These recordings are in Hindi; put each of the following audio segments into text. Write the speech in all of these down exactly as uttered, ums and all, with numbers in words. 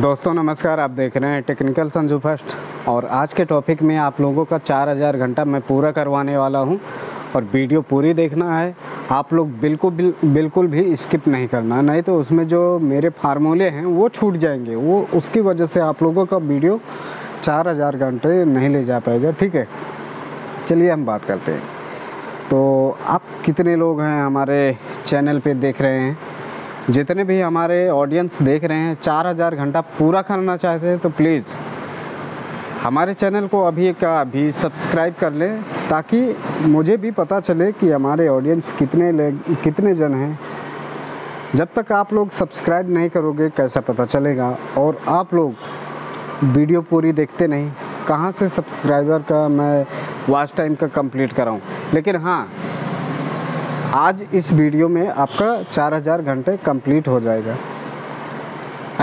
दोस्तों नमस्कार, आप देख रहे हैं टेक्निकल संजू फर्स्ट। और आज के टॉपिक में आप लोगों का चार हज़ार घंटा मैं पूरा करवाने वाला हूं और वीडियो पूरी देखना है आप लोग, बिल्कुल बिल, बिल्कुल भी स्किप नहीं करना, नहीं तो उसमें जो मेरे फार्मूले हैं वो छूट जाएंगे, वो उसकी वजह से आप लोगों का वीडियो चार हज़ार घंटे नहीं ले जा पाएगा। ठीक है, चलिए हम बात करते हैं। तो आप कितने लोग हैं हमारे चैनल पर देख रहे हैं, जितने भी हमारे ऑडियंस देख रहे हैं, चार हज़ार घंटा पूरा करना चाहते हैं तो प्लीज़ हमारे चैनल को अभी का अभी सब्सक्राइब कर लें, ताकि मुझे भी पता चले कि हमारे ऑडियंस कितने ले कितने जन हैं। जब तक आप लोग सब्सक्राइब नहीं करोगे कैसा पता चलेगा, और आप लोग वीडियो पूरी देखते नहीं, कहाँ से सब्सक्राइबर का मैं वॉच टाइम का कंप्लीट कराऊँ। लेकिन हाँ, आज इस वीडियो में आपका चार हज़ार घंटे कंप्लीट हो जाएगा।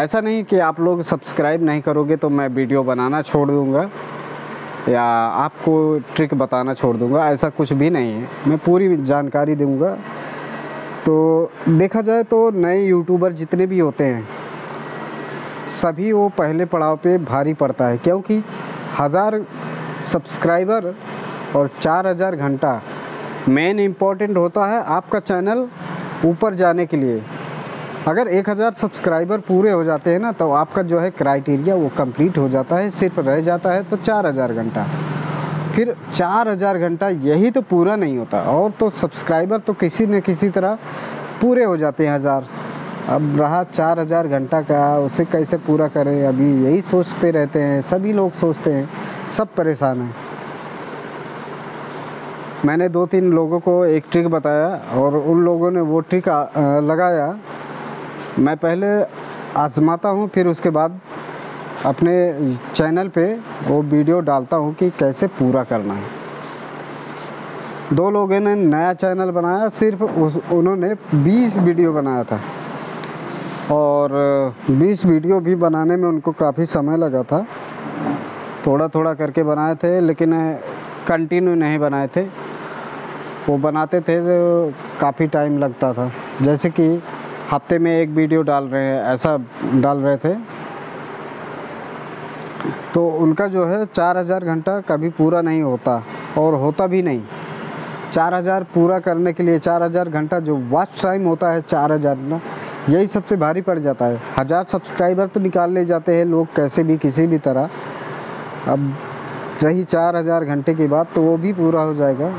ऐसा नहीं कि आप लोग सब्सक्राइब नहीं करोगे तो मैं वीडियो बनाना छोड़ दूंगा या आपको ट्रिक बताना छोड़ दूंगा, ऐसा कुछ भी नहीं है, मैं पूरी जानकारी दूंगा। तो देखा जाए तो नए यूट्यूबर जितने भी होते हैं सभी वो पहले पड़ाव पे भारी पड़ता है, क्योंकि हज़ार सब्सक्राइबर और चार हज़ार घंटा मेन इम्पॉर्टेंट होता है आपका चैनल ऊपर जाने के लिए। अगर एक हज़ार सब्सक्राइबर पूरे हो जाते हैं ना, तो आपका जो है क्राइटेरिया वो कंप्लीट हो जाता है, सिर्फ रह जाता है तो चार हज़ार घंटा। फिर चार हज़ार घंटा यही तो पूरा नहीं होता, और तो सब्सक्राइबर तो किसी न किसी तरह पूरे हो जाते हैं हज़ार, अब रहा चार हज़ार घंटा का, उसे कैसे पूरा करें, अभी यही सोचते रहते हैं, सभी लोग सोचते हैं, सब परेशान हैं। मैंने दो तीन लोगों को एक ट्रिक बताया और उन लोगों ने वो ट्रिक आ, लगाया। मैं पहले आजमाता हूँ, फिर उसके बाद अपने चैनल पे वो वीडियो डालता हूँ कि कैसे पूरा करना है। दो लोगों ने नया चैनल बनाया, सिर्फ उस, उन्होंने बीस वीडियो बनाया था, और बीस वीडियो भी बनाने में उनको काफ़ी समय लगा था, थोड़ा थोड़ा करके बनाए थे, लेकिन कंटिन्यू नहीं बनाए थे। वो बनाते थे तो काफ़ी टाइम लगता था, जैसे कि हफ्ते में एक वीडियो डाल रहे हैं, ऐसा डाल रहे थे। तो उनका जो है चार हज़ार घंटा कभी पूरा नहीं होता, और होता भी नहीं। चार हज़ार पूरा करने के लिए चार हज़ार घंटा जो वॉच टाइम होता है चार हज़ार ना, यही सबसे भारी पड़ जाता है। हज़ार सब्सक्राइबर तो निकाल ले जाते हैं लोग कैसे भी किसी भी तरह, अब रही चार हज़ार घंटे की बात, तो वो भी पूरा हो जाएगा।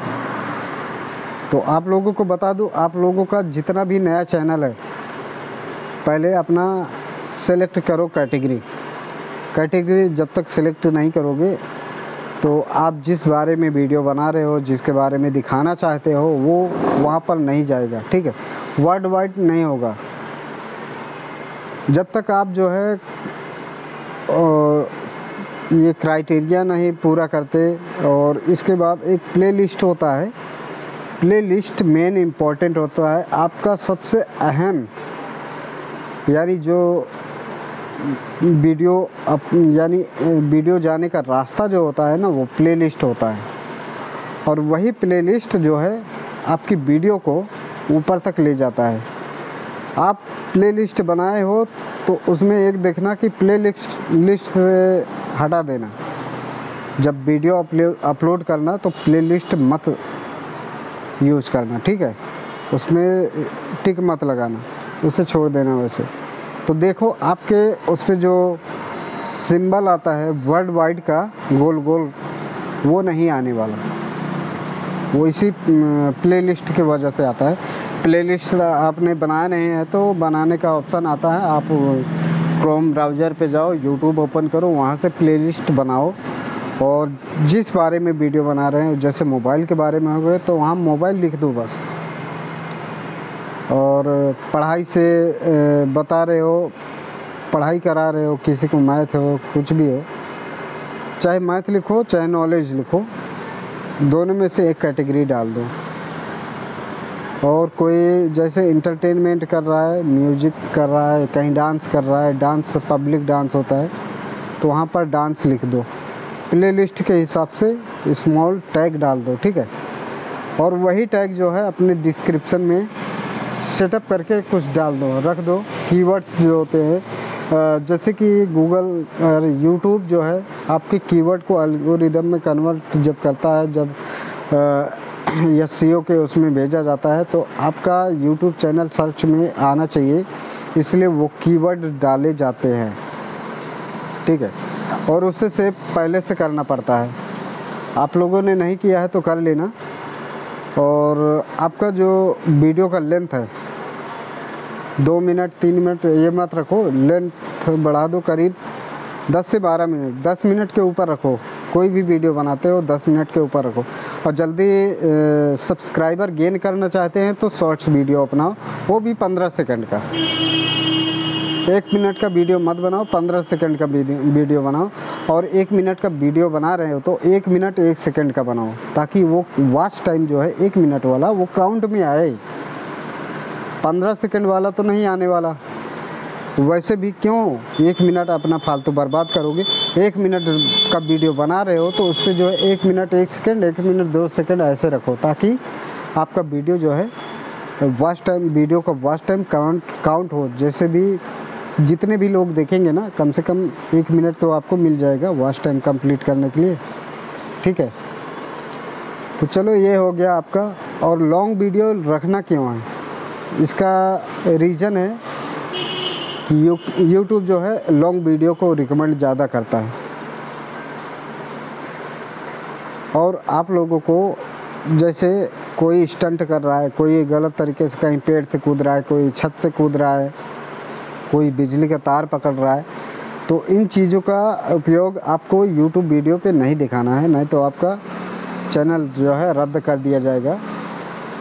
तो आप लोगों को बता दूं, आप लोगों का जितना भी नया चैनल है पहले अपना सेलेक्ट करो कैटेगरी। कैटेगरी जब तक सेलेक्ट नहीं करोगे तो आप जिस बारे में वीडियो बना रहे हो, जिसके बारे में दिखाना चाहते हो, वो वहाँ पर नहीं जाएगा। ठीक है, वर्ल्ड वाइड नहीं होगा। जब तक आप जो है ओ, ये क्राइटेरिया नहीं पूरा करते, और इसके बाद एक प्लेलिस्ट होता है, प्लेलिस्ट मेन इम्पॉर्टेंट होता है, आपका सबसे अहम, यानी जो वीडियो अप यानी वीडियो जाने का रास्ता जो होता है ना, वो प्लेलिस्ट होता है। और वही प्लेलिस्ट जो है आपकी वीडियो को ऊपर तक ले जाता है। आप प्लेलिस्ट बनाए हो तो उसमें एक देखना कि प्लेलिस्ट लिस्ट से हटा देना, जब वीडियो अपलोड करना तो प्लेलिस्ट मत यूज़ करना। ठीक है, उसमें टिक मत लगाना, उसे छोड़ देना। वैसे तो देखो आपके उस पर जो सिंबल आता है वर्ल्ड वाइड का गोल गोल, वो नहीं आने वाला, वो इसी प्लेलिस्ट की वजह से आता है। प्लेलिस्ट आपने बनाया नहीं है तो बनाने का ऑप्शन आता है, आप क्रोम ब्राउज़र पे जाओ, यूट्यूब ओपन करो, वहाँ से प्लेलिस्ट बनाओ, और जिस बारे में वीडियो बना रहे हैं, जैसे मोबाइल के बारे में हो गए तो वहाँ मोबाइल लिख दो बस। और पढ़ाई से बता रहे हो, पढ़ाई करा रहे हो, किसी को मैथ हो, कुछ भी हो, चाहे मैथ लिखो चाहे नॉलेज लिखो, दोनों में से एक कैटेगरी डाल दो। और कोई जैसे इंटरटेनमेंट कर रहा है, म्यूजिक कर रहा है, कहीं डांस कर रहा है, डांस पब्लिक डांस होता है तो वहाँ पर डांस लिख दो, प्लेलिस्ट के हिसाब से स्मॉल टैग डाल दो। ठीक है, और वही टैग जो है अपने डिस्क्रिप्शन में सेटअप करके कुछ डाल दो, रख दो। कीवर्ड्स जो होते हैं जैसे कि गूगल और यूट्यूब जो है आपके कीवर्ड को एल्गोरिदम में कन्वर्ट जब करता है, जब एसईओ के उसमें भेजा जाता है तो आपका यूट्यूब चैनल सर्च में आना चाहिए, इसलिए वो कीवर्ड डाले जाते हैं, ठीक है। और उससे से पहले से करना पड़ता है, आप लोगों ने नहीं किया है तो कर लेना। और आपका जो वीडियो का लेंथ है दो मिनट तीन मिनट ये मत रखो, लेंथ बढ़ा दो करीब दस से बारह मिनट, दस मिनट के ऊपर रखो। कोई भी वीडियो बनाते हो दस मिनट के ऊपर रखो। और जल्दी सब्सक्राइबर गेन करना चाहते हैं तो शॉर्ट्स वीडियो अपनाओ, वो भी पंद्रह सेकंड का। एक मिनट का वीडियो मत बनाओ, पंद्रह सेकंड का वीडियो बनाओ। और एक मिनट का वीडियो बना रहे हो तो एक मिनट एक सेकंड का बनाओ, ताकि वो वॉच टाइम जो है एक मिनट वाला वो काउंट में आए। पंद्रह सेकंड वाला तो नहीं आने वाला, वैसे भी क्यों एक मिनट अपना फालतू बर्बाद करोगे। एक मिनट का वीडियो बना रहे हो तो उस पर जो है एक मिनट एक सेकंड, एक मिनट दो सेकंड ऐसे रखो, ताकि आपका वीडियो जो है वॉच टाइम, वीडियो का वॉच टाइम काउंट काउंट हो। जैसे भी जितने भी लोग देखेंगे ना, कम से कम एक मिनट तो आपको मिल जाएगा वॉच टाइम कंप्लीट करने के लिए, ठीक है। तो चलो ये हो गया आपका। और लॉन्ग वीडियो रखना क्यों है, इसका रीज़न है कि यूट्यूब जो है लॉन्ग वीडियो को रिकमेंड ज़्यादा करता है। और आप लोगों को जैसे कोई स्टंट कर रहा है, कोई गलत तरीके से कहीं पेड़ से कूद रहा है, कोई छत से कूद रहा है, कोई बिजली का तार पकड़ रहा है, तो इन चीज़ों का उपयोग आपको यूट्यूब वीडियो पे नहीं दिखाना है, नहीं तो आपका चैनल जो है रद्द कर दिया जाएगा।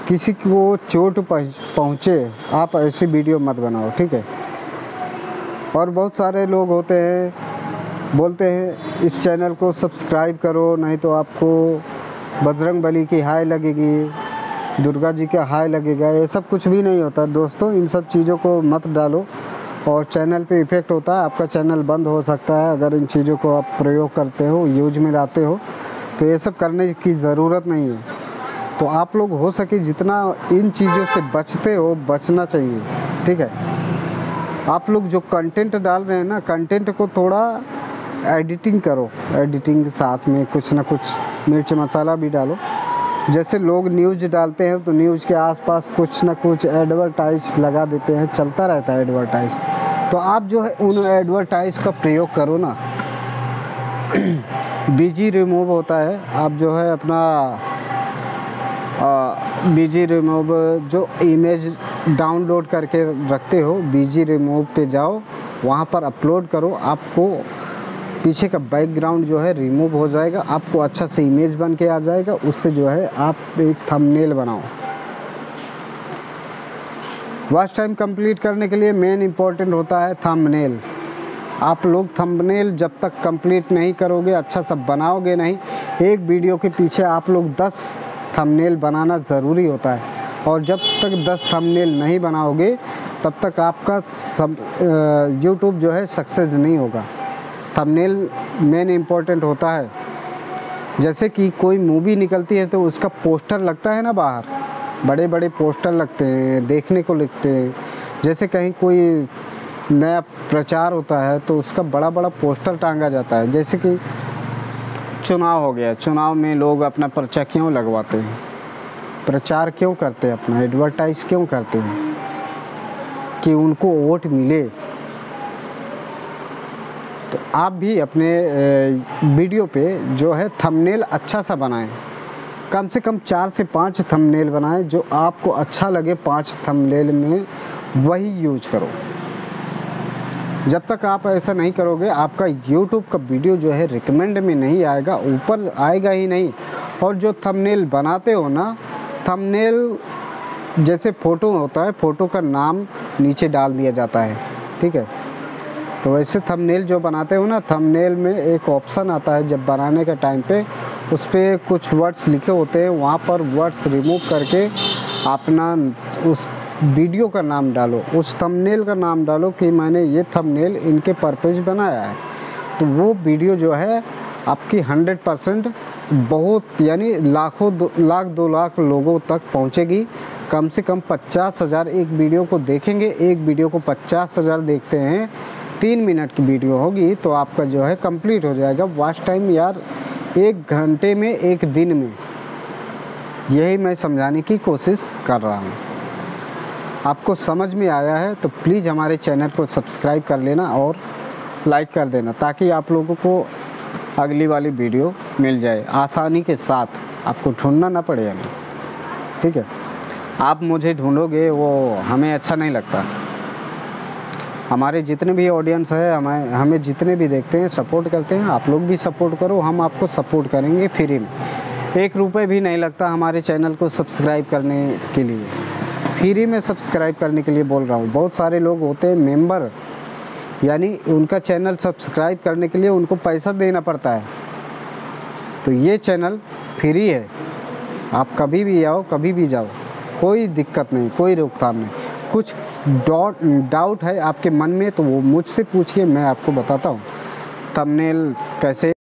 किसी को चोट पहुँचे, आप ऐसी वीडियो मत बनाओ, ठीक है। और बहुत सारे लोग होते हैं बोलते हैं इस चैनल को सब्सक्राइब करो, नहीं तो आपको बजरंगबली की हाय लगेगी, दुर्गा जी का हाय लगेगा। ये सब कुछ भी नहीं होता दोस्तों, इन सब चीज़ों को मत डालो और चैनल पे इफ़ेक्ट होता है, आपका चैनल बंद हो सकता है। अगर इन चीज़ों को आप प्रयोग करते हो, यूज में लाते हो, तो ये सब करने की ज़रूरत नहीं है। तो आप लोग हो सके जितना इन चीज़ों से बचते हो, बचना चाहिए, ठीक है। आप लोग जो कंटेंट डाल रहे हैं ना, कंटेंट को थोड़ा एडिटिंग करो, एडिटिंग के साथ में कुछ ना कुछ मिर्च मसाला भी डालो। जैसे लोग न्यूज़ डालते हैं तो न्यूज़ के आसपास कुछ ना कुछ एडवर्टाइज लगा देते हैं, चलता रहता है एडवर्टाइज, तो आप जो है उन एडवर्टाइज का प्रयोग करो ना। बिजी रिमूव होता है, आप जो है अपना बीजी रिमूव जो इमेज डाउनलोड करके रखते हो, बीजी रिमूव पे जाओ, वहाँ पर अपलोड करो, आपको पीछे का बैकग्राउंड जो है रिमूव हो जाएगा, आपको अच्छा से इमेज बन के आ जाएगा। उससे जो है आप एक थंबनेल बनाओ। वॉच टाइम कंप्लीट करने के लिए मेन इम्पोर्टेंट होता है थंबनेल। आप लोग थंबनेल जब तक कंप्लीट नहीं करोगे, अच्छा सा बनाओगे नहीं, एक वीडियो के पीछे आप लोग दस थंबनेल बनाना ज़रूरी होता है। और जब तक दस थंबनेल नहीं बनाओगे तब तक आपका सब यूट्यूब जो है सक्सेस नहीं होगा। थंबनेल मेन इम्पोर्टेंट होता है। जैसे कि कोई मूवी निकलती है तो उसका पोस्टर लगता है ना बाहर, बड़े बड़े पोस्टर लगते हैं, देखने को लगते हैं। जैसे कहीं कोई नया प्रचार होता है तो उसका बड़ा बड़ा पोस्टर टांगा जाता है। जैसे कि चुनाव हो गया, चुनाव में लोग अपना पर्चा क्यों लगवाते हैं, प्रचार क्यों करते हैं, अपना एडवर्टाइज क्यों करते हैं कि उनको वोट मिले। तो आप भी अपने वीडियो पे जो है थंबनेल अच्छा सा बनाएं, कम से कम चार से पाँच थंबनेल बनाएं जो आपको अच्छा लगे। पाँच थंबनेल में वही यूज करो। जब तक आप ऐसा नहीं करोगे, आपका यूट्यूब का वीडियो जो है रिकमेंड में नहीं आएगा, ऊपर आएगा ही नहीं। और जो थंबनेल बनाते हो ना, थंबनेल जैसे फ़ोटो होता है, फ़ोटो का नाम नीचे डाल दिया जाता है, ठीक है। तो वैसे थंबनेल जो बनाते हो ना, थंबनेल में एक ऑप्शन आता है जब बनाने का टाइम पे, उस पर कुछ वर्ड्स लिखे होते हैं, वहाँ पर वर्ड्स रिमूव करके अपना उस वीडियो का नाम डालो, उस थंबनेल का नाम डालो कि मैंने ये थंबनेल इनके पर्पस बनाया है। तो वो वीडियो जो है आपकी हंड्रेड परसेंट, बहुत यानी लाखों दो लाख दो लाख लोगों तक पहुंचेगी। कम से कम पचास हज़ार एक वीडियो को देखेंगे, एक वीडियो को पचास हज़ार देखते हैं तीन मिनट की वीडियो होगी तो आपका जो है कंप्लीट हो जाएगा वॉच टाइम यार एक घंटे में एक दिन में। यही मैं समझाने की कोशिश कर रहा हूँ। आपको समझ में आया है तो प्लीज़ हमारे चैनल को सब्सक्राइब कर लेना और लाइक कर देना ताकि आप लोगों को अगली वाली वीडियो मिल जाए आसानी के साथ, आपको ढूंढना ना पड़े हमें, ठीक है। आप मुझे ढूंढोगे वो हमें अच्छा नहीं लगता। हमारे जितने भी ऑडियंस है, हमें हमें जितने भी देखते हैं सपोर्ट करते हैं, आप लोग भी सपोर्ट करो, हम आपको सपोर्ट करेंगे फ्री में। एक रुपये भी नहीं लगता हमारे चैनल को सब्सक्राइब करने के लिए, फ्री में सब्सक्राइब करने के लिए बोल रहा हूँ। बहुत सारे लोग होते हैं मेंबर, यानी उनका चैनल सब्सक्राइब करने के लिए उनको पैसा देना पड़ता है, तो ये चैनल फ्री है। आप कभी भी आओ, कभी भी जाओ, कोई दिक्कत नहीं, कोई रोकथाम नहीं। कुछ डाउट डाउट है आपके मन में तो वो मुझसे पूछिए, मैं आपको बताता हूँ। थंबनेल कैसे